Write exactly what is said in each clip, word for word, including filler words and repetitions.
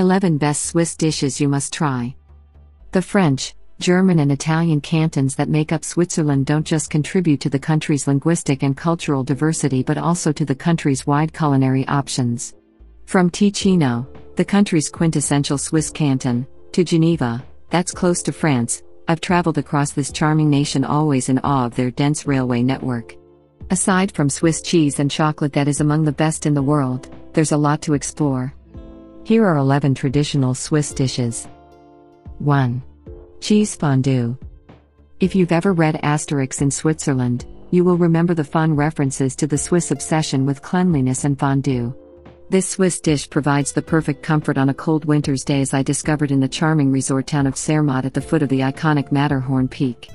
eleven Best Swiss Dishes You Must Try. The French, German and Italian cantons that make up Switzerland don't just contribute to the country's linguistic and cultural diversity but also to the country's wide culinary options. From Ticino, the country's quintessential Swiss canton, to Geneva, that's close to France, I've traveled across this charming nation always in awe of their dense railway network. Aside from Swiss cheese and chocolate that is among the best in the world, there's a lot to explore. Here are eleven traditional Swiss dishes. one. Cheese fondue. If you've ever read Asterix in Switzerland, you will remember the fun references to the Swiss obsession with cleanliness and fondue. This Swiss dish provides the perfect comfort on a cold winter's day, as I discovered in the charming resort town of Zermatt at the foot of the iconic Matterhorn Peak.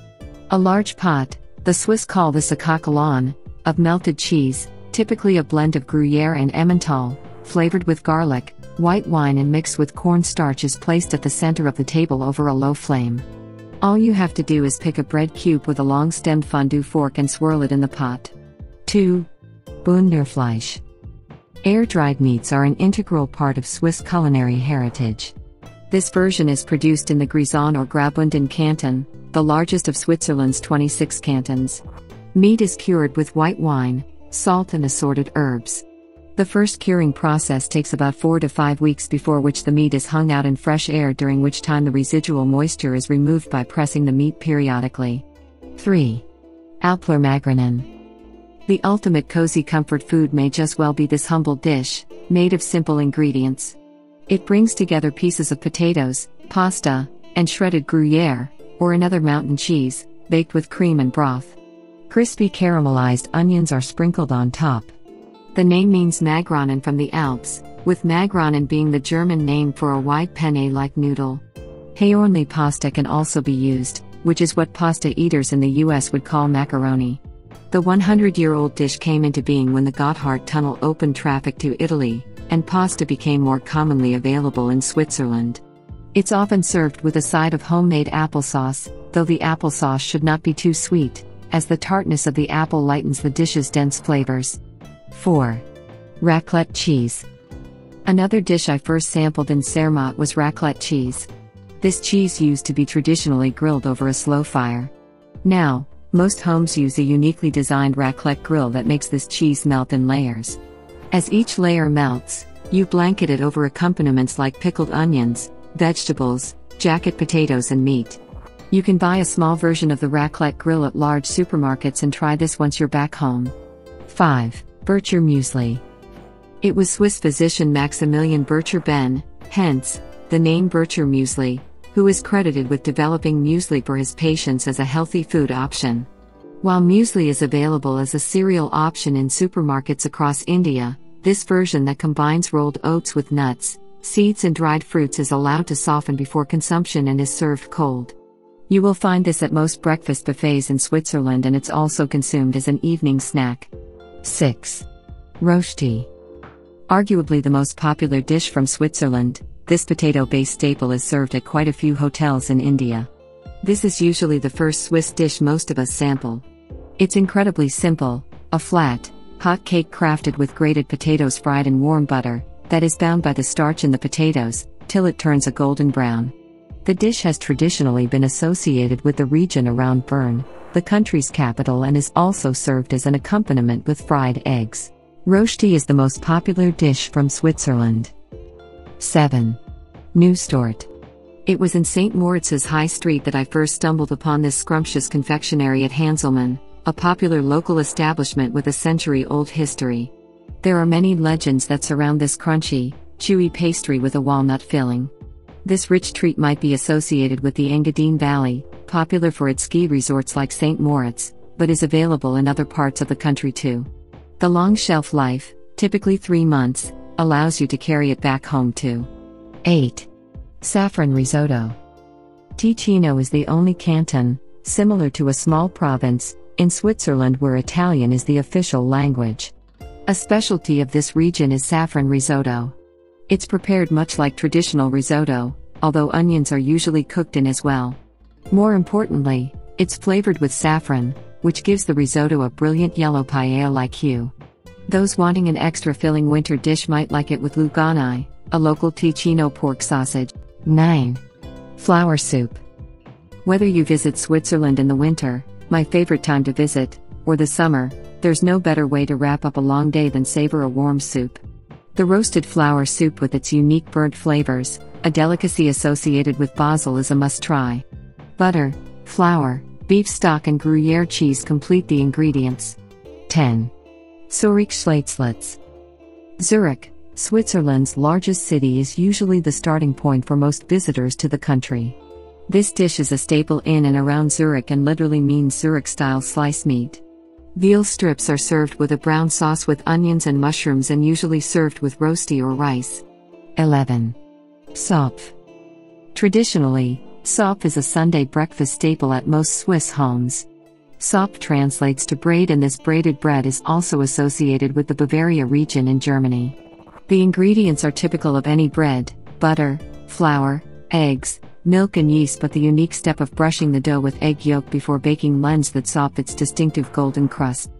A large pot, the Swiss call this a coquelin, of melted cheese, typically a blend of Gruyere and Emmental, flavored with garlic, white wine and mixed with cornstarch, is placed at the center of the table over a low flame. All you have to do is pick a bread cube with a long-stemmed fondue fork and swirl it in the pot. two. Bündnerfleisch. Air-dried meats are an integral part of Swiss culinary heritage. This version is produced in the Grison or Graubünden canton, the largest of Switzerland's twenty-six cantons. Meat is cured with white wine, salt and assorted herbs. The first curing process takes about four to five weeks, before which the meat is hung out in fresh air, during which time the residual moisture is removed by pressing the meat periodically. three. Älplermagronen. The ultimate cozy comfort food may just well be this humble dish, made of simple ingredients. It brings together pieces of potatoes, pasta, and shredded Gruyere, or another mountain cheese, baked with cream and broth. Crispy caramelized onions are sprinkled on top. The name means Magronen, from the Alps, with Magronen being the German name for a wide penne-like noodle. Heornli pasta can also be used, which is what pasta eaters in the U S would call macaroni. The hundred-year-old dish came into being when the Gotthard tunnel opened traffic to Italy, and pasta became more commonly available in Switzerland. It's often served with a side of homemade applesauce, though the applesauce should not be too sweet, as the tartness of the apple lightens the dish's dense flavors. four. Raclette cheese. Another dish I first sampled in Zermatt was raclette cheese. This cheese used to be traditionally grilled over a slow fire. Now, most homes use a uniquely designed raclette grill that makes this cheese melt in layers. As each layer melts, you blanket it over accompaniments like pickled onions, vegetables, jacket potatoes and meat. You can buy a small version of the raclette grill at large supermarkets and try this once you're back home. five. Bercher Muesli. It was Swiss physician Maximilian Bercher-Ben, hence the name Bercher Muesli, who is credited with developing muesli for his patients as a healthy food option. While muesli is available as a cereal option in supermarkets across India, this version that combines rolled oats with nuts, seeds and dried fruits is allowed to soften before consumption and is served cold. You will find this at most breakfast buffets in Switzerland, and it's also consumed as an evening snack. six. Rösti. Arguably the most popular dish from Switzerland, this potato-based staple is served at quite a few hotels in India. This is usually the first Swiss dish most of us sample. It's incredibly simple, a flat, hot cake crafted with grated potatoes fried in warm butter, that is bound by the starch in the potatoes, till it turns a golden brown. The dish has traditionally been associated with the region around Bern, the country's capital, and is also served as an accompaniment with fried eggs. Rösti is the most popular dish from Switzerland. seven. Nüsstört. It was in Saint Moritz's High Street that I first stumbled upon this scrumptious confectionery at Hanselman, a popular local establishment with a century-old history. There are many legends that surround this crunchy, chewy pastry with a walnut filling. This rich treat might be associated with the Engadine Valley, popular for its ski resorts like Saint Moritz, but is available in other parts of the country too. The long shelf life, typically three months, allows you to carry it back home too. eight. Saffron risotto. Ticino is the only canton, similar to a small province, in Switzerland where Italian is the official language. A specialty of this region is saffron risotto. It's prepared much like traditional risotto, although onions are usually cooked in as well. More importantly, it's flavored with saffron, which gives the risotto a brilliant yellow paella-like hue. Those wanting an extra filling winter dish might like it with lugani, a local Ticino pork sausage. nine. Flour soup. Whether you visit Switzerland in the winter, my favorite time to visit, or the summer, there's no better way to wrap up a long day than savor a warm soup. The roasted flour soup with its unique burnt flavors, a delicacy associated with Basel, is a must-try. Butter, flour, beef stock and Gruyere cheese complete the ingredients. ten. Zurich Schlaetzlitz. Zurich, Switzerland's largest city, is usually the starting point for most visitors to the country. This dish is a staple in and around Zurich and literally means Zurich-style sliced meat. Veal strips are served with a brown sauce with onions and mushrooms and usually served with Rösti or rice. eleven. Zopf. Traditionally, Zopf is a Sunday breakfast staple at most Swiss homes. Zopf translates to braid, and this braided bread is also associated with the Bavaria region in Germany. The ingredients are typical of any bread: butter, flour, eggs, milk and yeast, but the unique step of brushing the dough with egg yolk before baking lends that Zopf its distinctive golden crust.